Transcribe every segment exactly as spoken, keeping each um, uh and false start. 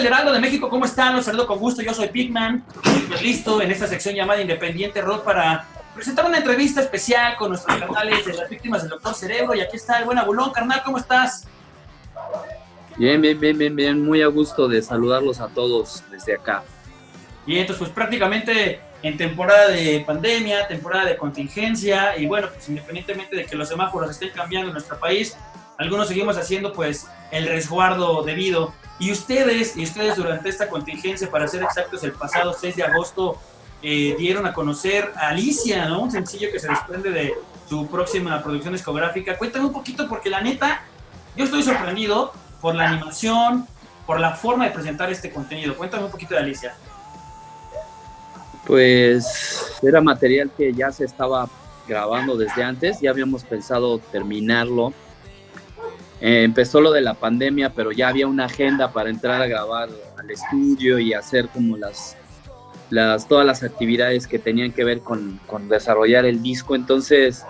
El Heraldo de México, ¿cómo están? Los saludo con gusto, yo soy Pigman, pues listo en esta sección llamada Independiente Rock para presentar una entrevista especial con nuestros carnales de las víctimas del doctor Cerebro, y aquí está el buen Abulón. Carnal, ¿cómo estás? Bien, bien, bien, bien, bien, muy a gusto de saludarlos a todos desde acá. Y entonces pues prácticamente en temporada de pandemia, temporada de contingencia, y bueno, pues independientemente de que los semáforos estén cambiando en nuestro país, algunos seguimos haciendo pues el resguardo debido. Y ustedes, y ustedes durante esta contingencia, para ser exactos, el pasado seis de agosto eh, dieron a conocer a Alicia, ¿no? Un sencillo que se desprende de su próxima producción discográfica. Cuéntame un poquito, porque la neta, yo estoy sorprendido por la animación, por la forma de presentar este contenido. Cuéntame un poquito de Alicia. Pues era material que ya se estaba grabando desde antes, ya habíamos pensado terminarlo. Eh, empezó lo de la pandemia, pero ya había una agenda para entrar a grabar al estudio y hacer como las, las todas las actividades que tenían que ver con, con desarrollar el disco. Entonces,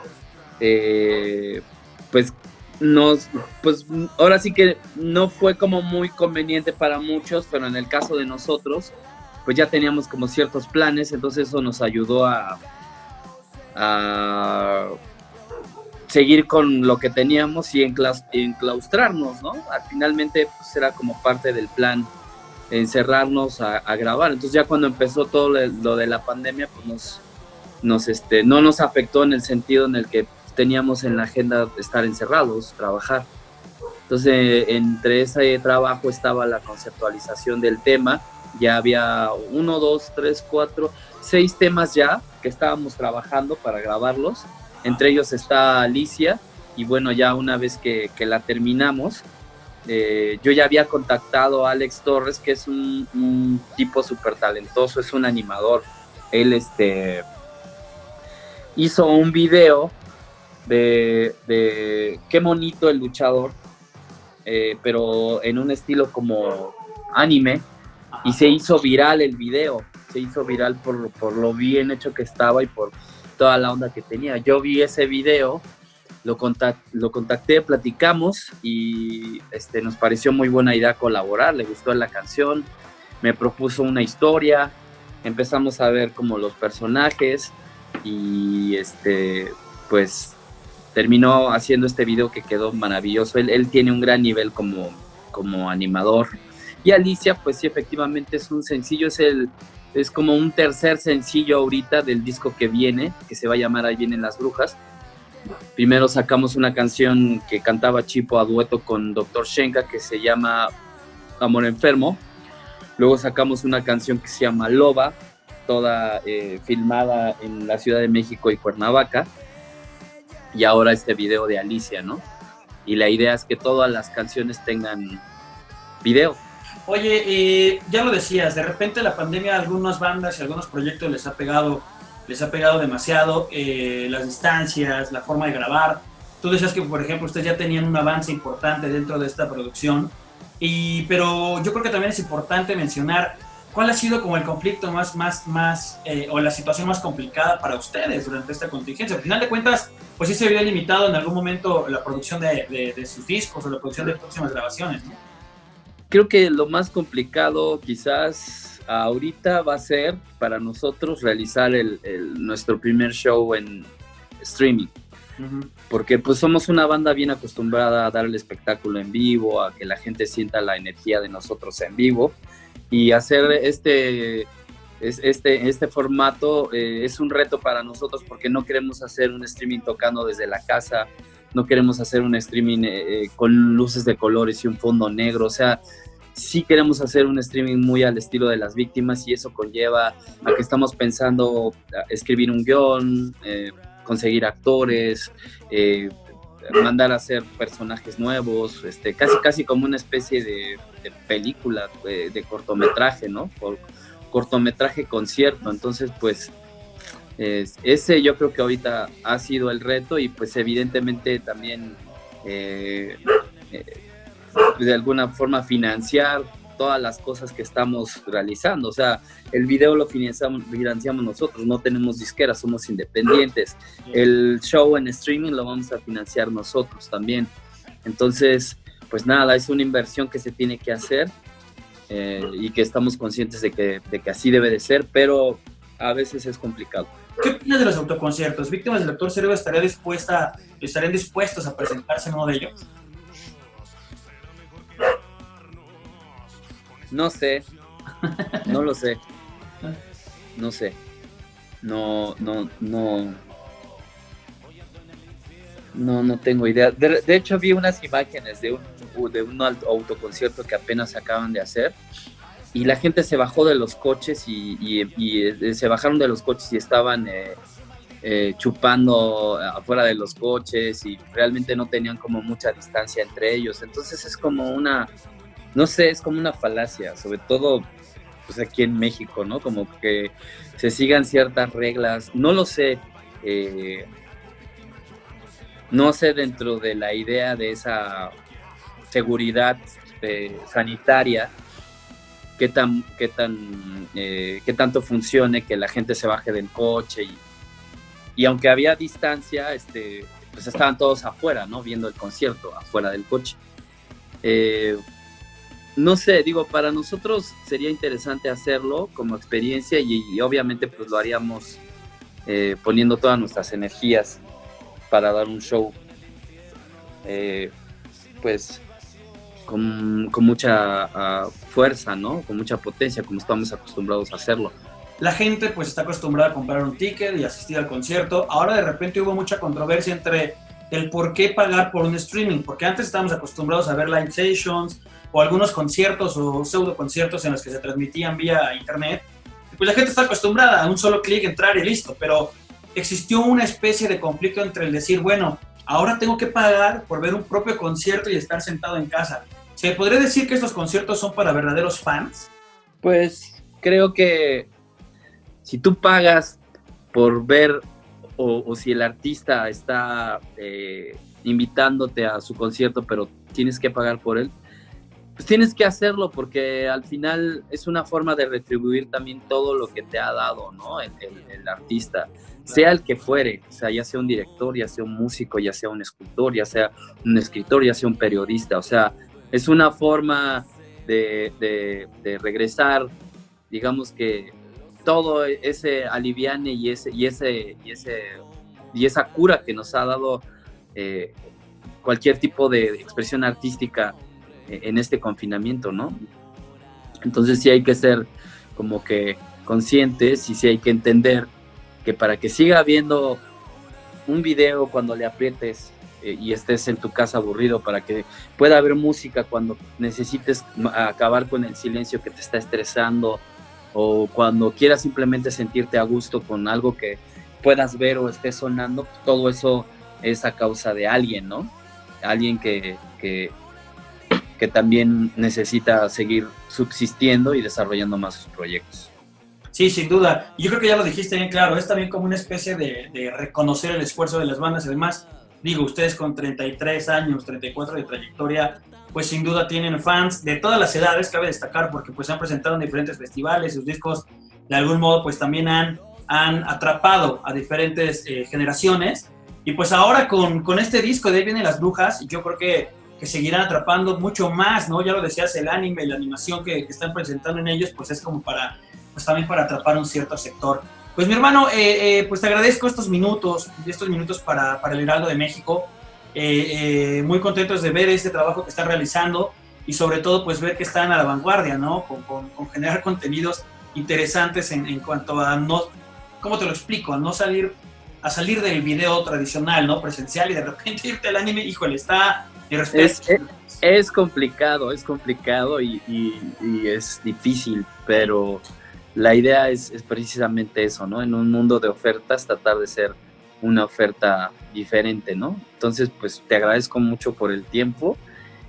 eh, pues, nos, pues ahora sí que no fue como muy conveniente para muchos, pero en el caso de nosotros, pues ya teníamos como ciertos planes, entonces eso nos ayudó a... a seguir con lo que teníamos y enclaustrarnos, ¿no? Finalmente, pues, era como parte del plan encerrarnos a, a grabar. Entonces, ya cuando empezó todo lo de la pandemia, pues nos, nos este, no nos afectó en el sentido en el que teníamos en la agenda estar encerrados, trabajar. Entonces, entre ese trabajo estaba la conceptualización del tema. Ya había uno, dos, tres, cuatro, seis temas ya que estábamos trabajando para grabarlos. Entre ellos está Alicia, y bueno, ya una vez que, que la terminamos, eh, yo ya había contactado a Alex Torres, que es un, un tipo súper talentoso, es un animador. Él este, hizo un video de, de Qué Monito el Luchador, eh, pero en un estilo como anime, y se hizo viral el video, se hizo viral por, por lo bien hecho que estaba y por toda la onda que tenía. Yo vi ese video, lo, contact, lo contacté, platicamos y este, nos pareció muy buena idea colaborar, le gustó la canción, me propuso una historia, empezamos a ver como los personajes y este, pues terminó haciendo este video que quedó maravilloso. Él, él tiene un gran nivel como, como animador. Y Alicia, pues sí, efectivamente es un sencillo, es el... es como un tercer sencillo ahorita del disco que viene, que se va a llamar Ahí vienen las brujas. Primero sacamos una canción que cantaba Chipo a dueto con doctor Shenka, que se llama Amor Enfermo. Luego sacamos una canción que se llama Loba, toda eh, filmada en la Ciudad de México y Cuernavaca. Y ahora este video de Alicia, ¿no? Y la idea es que todas las canciones tengan video. Oye, eh, ya lo decías, de repente la pandemia a algunas bandas y algunos proyectos les ha pegado, les ha pegado demasiado, eh, las distancias, la forma de grabar. Tú decías que, por ejemplo, ustedes ya tenían un avance importante dentro de esta producción, y, pero yo creo que también es importante mencionar cuál ha sido como el conflicto más, más, más, eh, o la situación más complicada para ustedes durante esta contingencia. Al final de cuentas, pues sí se vio limitado en algún momento la producción de, de, de sus discos o la producción de próximas grabaciones, ¿no? Creo que lo más complicado quizás ahorita va a ser para nosotros realizar el, el, nuestro primer show en streaming. Uh-huh. Porque pues somos una banda bien acostumbrada a dar el espectáculo en vivo, a que la gente sienta la energía de nosotros en vivo. Y hacer este, este, este formato eh, es un reto para nosotros porque no queremos hacer un streaming tocando desde la casa. No queremos hacer un streaming eh, con luces de colores y un fondo negro. O sea, sí queremos hacer un streaming muy al estilo de las víctimas, y eso conlleva a que estamos pensando escribir un guión, eh, conseguir actores, eh, mandar a hacer personajes nuevos, este, casi casi como una especie de, de película, de, de cortometraje, ¿no? Por, cortometraje concierto. Entonces, pues... ese yo creo que ahorita ha sido el reto, y pues evidentemente también eh, eh, de alguna forma financiar todas las cosas que estamos realizando. O sea, el video lo financiamos, financiamos nosotros, no tenemos disquera, somos independientes. El show en streaming lo vamos a financiar nosotros también. Entonces, pues nada, es una inversión que se tiene que hacer eh, y que estamos conscientes de que, de que así debe de ser, pero a veces es complicado. ¿Qué opinas de los autoconciertos? ¿Víctimas del doctor Cerebro estaría dispuesta, estarían dispuestos a presentarse en uno de ellos? No sé, no lo sé, no sé, no, no, no, no, no tengo idea. De, de hecho vi unas imágenes de un, de un autoconcierto que apenas acaban de hacer y la gente se bajó de los coches y, y, y se bajaron de los coches y estaban eh, eh, chupando afuera de los coches y realmente no tenían como mucha distancia entre ellos, entonces es como una... No sé, es como una falacia, sobre todo pues, aquí en México, ¿no? Como que se sigan ciertas reglas. No lo sé, eh, no sé dentro de la idea de esa seguridad eh, sanitaria qué tan, qué tan, eh, qué tanto funcione que la gente se baje del coche y, y aunque había distancia, este, pues estaban todos afuera, ¿no? Viendo el concierto afuera del coche. Eh, No sé, digo, para nosotros sería interesante hacerlo como experiencia y, y obviamente pues lo haríamos eh, poniendo todas nuestras energías para dar un show eh, pues con, con mucha uh, fuerza, ¿no? Con mucha potencia, como estamos acostumbrados a hacerlo. La gente pues está acostumbrada a comprar un ticket y asistir al concierto. Ahora de repente hubo mucha controversia entre el por qué pagar por un streaming, porque antes estábamos acostumbrados a ver live sessions o algunos conciertos o pseudo conciertos en los que se transmitían vía internet, pues la gente está acostumbrada a un solo clic, entrar y listo, pero existió una especie de conflicto entre el decir, bueno, ahora tengo que pagar por ver un propio concierto y estar sentado en casa. ¿Se podría decir que estos conciertos son para verdaderos fans? Pues creo que si tú pagas por ver o, o si el artista está eh, invitándote a su concierto, pero tienes que pagar por él, pues tienes que hacerlo porque al final es una forma de retribuir también todo lo que te ha dado, ¿no? El, el, el artista, claro. Sea el que fuere, o sea, ya sea un director, ya sea un músico, ya sea un escultor, ya sea un escritor, ya sea un periodista, o sea, es una forma de, de, de regresar, digamos que todo ese aliviane y ese y ese y ese y esa cura que nos ha dado eh, cualquier tipo de expresión artística en este confinamiento, ¿no? Entonces sí hay que ser como que conscientes y sí hay que entender que para que siga habiendo un video cuando le aprietes y estés en tu casa aburrido, para que pueda haber música cuando necesites acabar con el silencio que te está estresando o cuando quieras simplemente sentirte a gusto con algo que puedas ver o esté sonando, todo eso es a causa de alguien, ¿no? Alguien que... que que también necesita seguir subsistiendo y desarrollando más sus proyectos. Sí, sin duda. Yo creo que ya lo dijiste bien claro. Es también como una especie de, de reconocer el esfuerzo de las bandas. Además, digo, ustedes con treinta y tres años, treinta y cuatro de trayectoria, pues sin duda tienen fans de todas las edades, cabe destacar, porque pues se han presentado en diferentes festivales, sus discos de algún modo pues también han, han atrapado a diferentes eh, generaciones. Y pues ahora con, con este disco de Ahí Vienen las Brujas, yo creo que que seguirán atrapando mucho más, ¿no? Ya lo decías, el anime, la animación que, que están presentando en ellos, pues es como para, pues también para atrapar un cierto sector. Pues mi hermano, eh, eh, pues te agradezco estos minutos, estos minutos para, para el Heraldo de México, eh, eh, muy contentos de ver este trabajo que están realizando y sobre todo pues ver que están a la vanguardia, ¿no? Con, con, con generar contenidos interesantes en, en cuanto a no, ¿cómo te lo explico? No salir, a salir del video tradicional, ¿no? Presencial y de repente irte al anime, híjole, está... Es, es, es complicado, es complicado y, y, y es difícil, pero la idea es, es precisamente eso, ¿no? En un mundo de ofertas, tratar de ser una oferta diferente, ¿no? Entonces, pues te agradezco mucho por el tiempo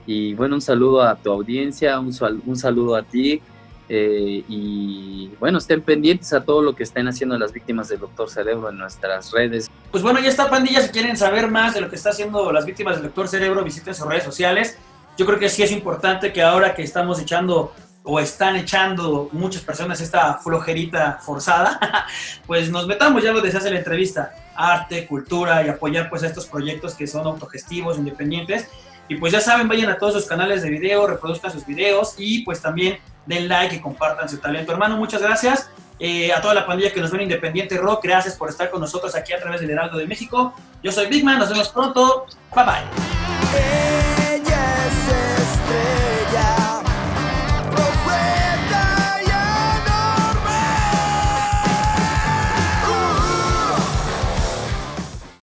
y bueno, un saludo a tu audiencia, un, sal, un saludo a ti eh, y bueno, estén pendientes a todo lo que estén haciendo las víctimas del doctor Cerebro en nuestras redes. Pues bueno, ya está, pandilla. Si quieren saber más de lo que está haciendo las víctimas del doctor Cerebro, visiten sus redes sociales. Yo creo que sí es importante que ahora que estamos echando o están echando muchas personas esta flojerita forzada, pues nos metamos, ya lo decías en la entrevista, arte, cultura y apoyar pues a estos proyectos que son autogestivos, independientes. Y pues ya saben, vayan a todos sus canales de video, reproduzcan sus videos y pues también den like y compartan su talento. Hermano, muchas gracias. Eh, a toda la pandilla que nos ve en Independiente Rock, gracias por estar con nosotros aquí a través del Heraldo de México. Yo soy Pigman, nos vemos pronto. Bye, bye.